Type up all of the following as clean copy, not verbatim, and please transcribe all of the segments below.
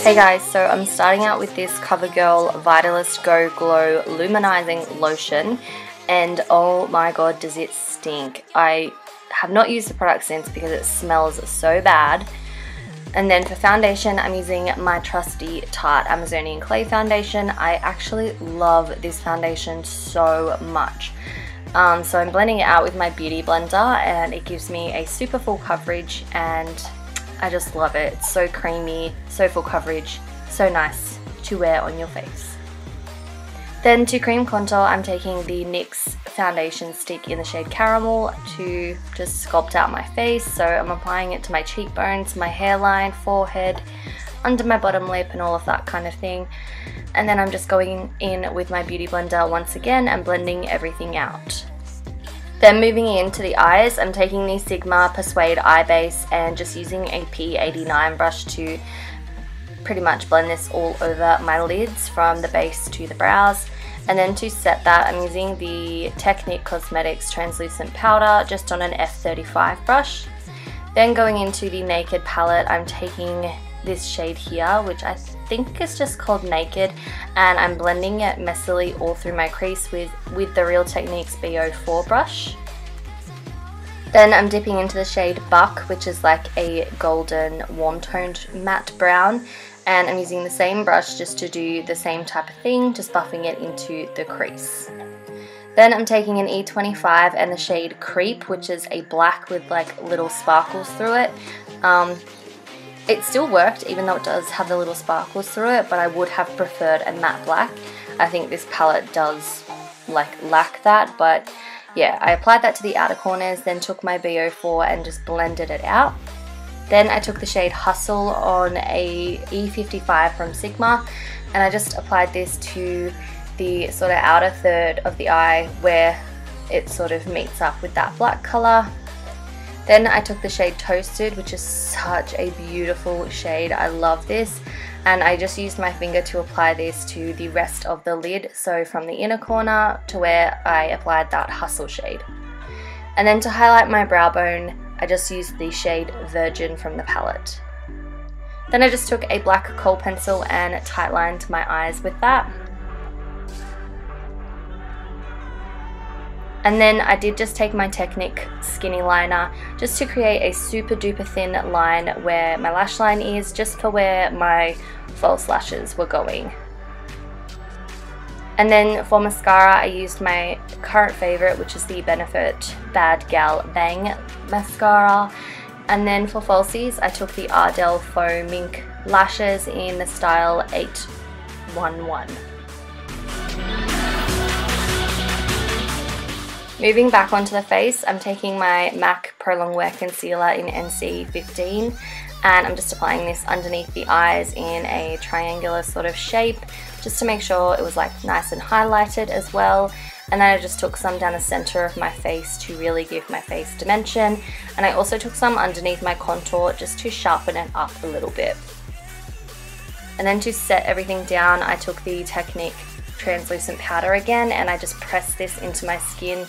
Hey guys, so I'm starting out with this CoverGirl Vitalist Go Glow Luminizing Lotion, and oh my god does it stink. I have not used the product since because it smells so bad. And then for foundation, I'm using my trusty Tarte Amazonian Clay Foundation. I actually love this foundation so much. So I'm blending it out with my Beauty Blender, and it gives me a super full coverage, and I just love it. It's so creamy, so full coverage, so nice to wear on your face. Then to cream contour, I'm taking the NYX foundation stick in the shade Caramel to just sculpt out my face. So I'm applying it to my cheekbones, my hairline, forehead, under my bottom lip and all of that kind of thing. And then I'm just going in with my Beauty Blender once again and blending everything out. Then moving into the eyes, I'm taking the Sigma Persuade Eye Base and just using a P89 brush to pretty much blend this all over my lids from the base to the brows. And then to set that, I'm using the Technic Cosmetics Translucent Powder just on an F35 brush. Then going into the Naked Palette, I'm taking this shade here, which I think is just called Naked, and I'm blending it messily all through my crease with the Real Techniques BO4 brush. Then I'm dipping into the shade Buck, which is like a golden warm toned matte brown, and I'm using the same brush just to do the same type of thing, just buffing it into the crease. Then I'm taking an E25 and the shade Creep, which is a black with like little sparkles through it. It still worked, even though it does have the little sparkles through it, but I would have preferred a matte black. I think this palette does like lack that, but yeah, I applied that to the outer corners, then took my BO4 and just blended it out. Then I took the shade Hustle on a E55 from Sigma, and I just applied this to the sort of outer third of the eye where it sort of meets up with that black color. Then I took the shade Toasted, which is such a beautiful shade, I love this, and I just used my finger to apply this to the rest of the lid, so from the inner corner to where I applied that Hustle shade. And then to highlight my brow bone, I just used the shade Virgin from the palette. Then I just took a black Kohl pencil and tightlined my eyes with that. And then I did just take my Technic skinny liner just to create a super duper thin line where my lash line is, just for where my false lashes were going. And then for mascara, I used my current favourite, which is the Benefit Bad Gal Bang mascara. And then for falsies, I took the Ardell Faux Mink Lashes in the style 811. Moving back onto the face, I'm taking my MAC Pro Longwear Concealer in NC15, and I'm just applying this underneath the eyes in a triangular sort of shape, just to make sure it was like nice and highlighted as well. And then I just took some down the center of my face to really give my face dimension, and I also took some underneath my contour just to sharpen it up a little bit. And then to set everything down, I took the Technic Translucent Powder again, and I just pressed this into my skin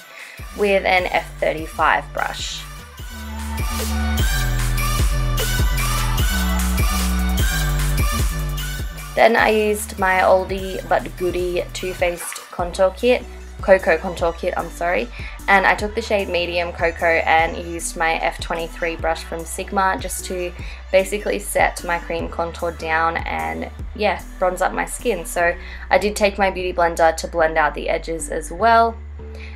with an F35 brush. Then I used my oldie but goodie Too Faced Cocoa Contour Kit, and I took the shade Medium Cocoa and used my F23 brush from Sigma just to basically set my cream contour down and yeah, bronze up my skin. So I did take my Beauty Blender to blend out the edges as well.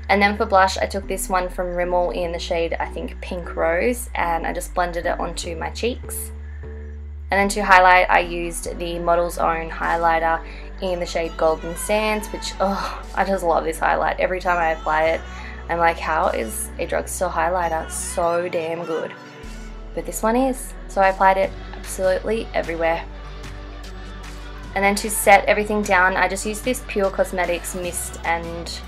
And then for blush, I took this one from Rimmel in the shade, I think, Pink Rose, and I just blended it onto my cheeks. And then to highlight, I used the Models Own highlighter in the shade Golden Sands, which, oh, I just love this highlight. Every time I apply it, I'm like, how is a drugstore highlighter so damn good? But this one is. So I applied it absolutely everywhere. And then to set everything down, I just used this Pur Cosmetics mist and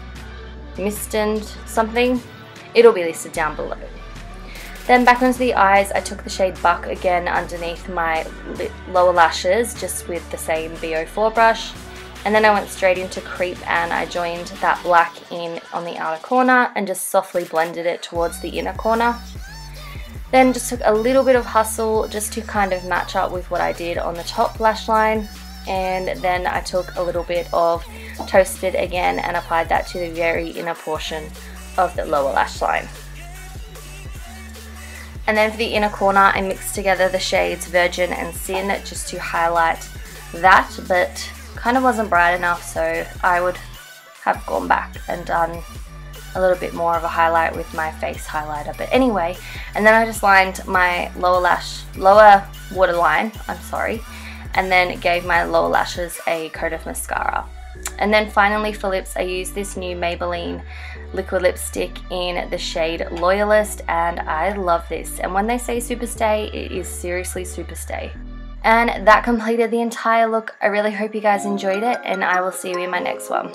something. It'll be listed down below. Then back onto the eyes, I took the shade Buck again underneath my lower lashes just with the same BO4 brush, and then I went straight into Creep and I joined that black in on the outer corner and just softly blended it towards the inner corner. Then just took a little bit of hustle just to kind of match up with what I did on the top lash line. And then I took a little bit of Toasted again and applied that to the very inner portion of the lower lash line. And then for the inner corner, I mixed together the shades Virgin and Sin just to highlight that, but kind of wasn't bright enough, so I would have gone back and done a little bit more of a highlight with my face highlighter. But anyway, and then I just lined my lower waterline, and then gave my lower lashes a coat of mascara. And then finally for lips, I used this new Maybelline liquid lipstick in the shade Loyalist, and I love this. And when they say superstay, it is seriously superstay. And that completed the entire look. I really hope you guys enjoyed it, and I will see you in my next one.